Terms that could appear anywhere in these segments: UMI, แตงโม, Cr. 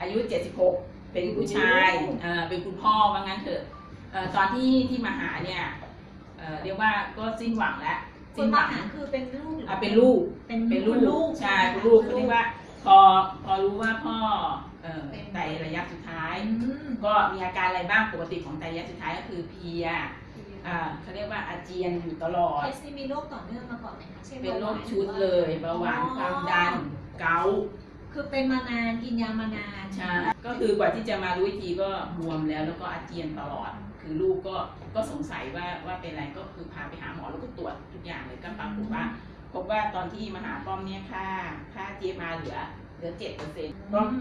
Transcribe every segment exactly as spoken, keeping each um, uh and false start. อายุเจ็ดสิบหกเป็นผู้ชายเป็นคุณพ่อว่างั้นเถอะตอนที่ที่มาหาเนี่ยเรียกว่าก็สิ้นหวังแล้วสิ้นหวังคือเป็นลูกอ่ะเป็นลูกเป็นลูกใช่เป็นลูกเรียกว่าพอพอรู้ว่าพ่อไตระยะสุดท้ายก็มีอาการอะไรบ้างปกติของไตระยะสุดท้ายก็คือเพลียเขาเรียกว่าอาเจียนอยู่ตลอดที่มีโรคต่อเนื่องมาก่อนไหมคะเป็นโรคชุดเลยเบาหวานความดันเกาต์คือเป็นมานานกินยามานานใช่ก็คือกว่าที่จะมารู้วิธีก็บวมแล้วแล้วก็อาเจียนตลอดคือลูกก็ก็สงสัยว่าว่าเป็นอะไรก็คือพาไปหาหมอแล้วก็ตรวจทุกอย่างเลยก็ปรากฏว่าพบว่าตอนที่มาหาป้อมเนี่ยค่าค่า จี เอ็ม อาร์ เหลือเหลือเจ็ดเปอร์เซ็นต์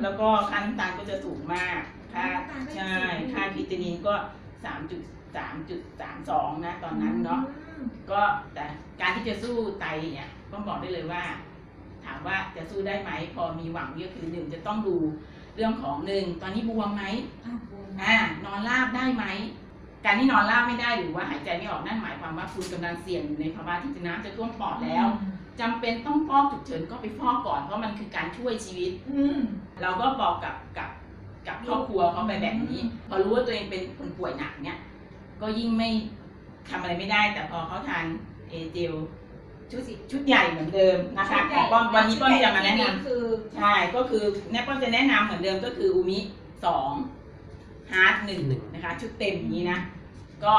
แล้วก็ค่าน้ำตาลก็จะสูงมากค่าใช่ค่าครีเตนินก็สามจุดสามจุดสามสองนะตอนนั้นเนาะก็แต่การที่จะสู้ไตเนี่ยต้องบอกได้เลยว่าถามว่าจะสู้ได้ไหมพอมีหวังเยอะคือหนึ่งจะต้องดูเรื่องของหนึ่งตอนนี้บวมไหมอ่านอนราบได้ไหมการที่นอนราบไม่ได้หรือว่าหายใจไม่ออกนั่นหมายความว่าคุณกำลังเสี่ยงในภาวะที่น้ำจะท่วมปอดแล้วจำเป็นต้องฟอกฉุกเฉินก็ไปฟอกก่อนเพราะมันคือการช่วยชีวิตอืเราก็บอกกับกับกับครอบครัวเขาไปแบบนี้พอรู้ว่าตัวเองเป็นคนป่วยหนักเนี่ยก็ยิ่งไม่ทำอะไรไม่ได้แต่พอเขาทานเอเจลชุดชุดใหญ่เหมือนเดิมนะคะของป้อมวันนี้ป้อมจะมาแนะนำคือใช่ก็คือแม่ป้อมจะแนะนำเหมือนเดิมก็คืออูมิสองฮาร์ดหนึ่งนะคะชุดเต็มนี้นะก็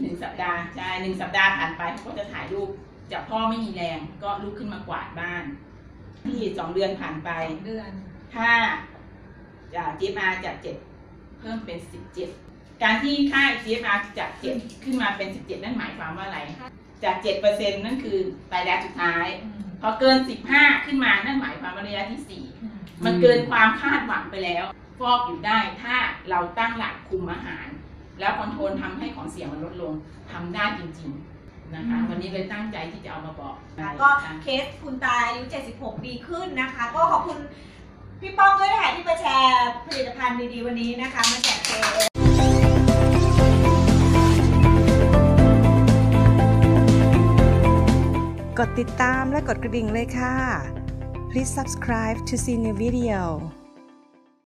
หนึ่งสัปดาห์ใช่หนึ่งสัปดาห์ผ่านไปเขาก็จะถ่ายรูปจากพ่อไม่มีแรงก็ลุกขึ้นมากวาดบ้านที่สองเดือนผ่านไปเดือนถ้าจากจีมาจากเจ็ดเพิ่มเป็นสิบเจ็ดการที่ค่า จี เอ็ม อาร์ จากเจ็ดขึ้นมาเป็นสิบเจ็ดนั่นหมายความว่าอะไรจาก เจ็ดเปอร์เซ็นต์ นั่นคือไตระยะสุดท้ายพอเกินสิบห้าขึ้นมานั่นหมายความว่าระยะที่สี่มันเกินความคาดหวังไปแล้วฟอกอยู่ได้ถ้าเราตั้งหลักคุมอาหารแล้วคอนโทรลทำให้ของเสียมันลดลงทำได้จริงๆนะคะวันนี้เลยตั้งใจที่จะเอามาบอกก็เคสคุณตาอายุเจ็ดสิบหกดีขึ้นนะคะก็ขอบคุณพี่ป้อมด้วยนะคะที่มาแชร์ผลิตภัณฑ์ดีๆวันนี้นะคะมาแชร์เคสกดติดตามและกดกระดิ่งเลยค่ะ Please subscribe to see new video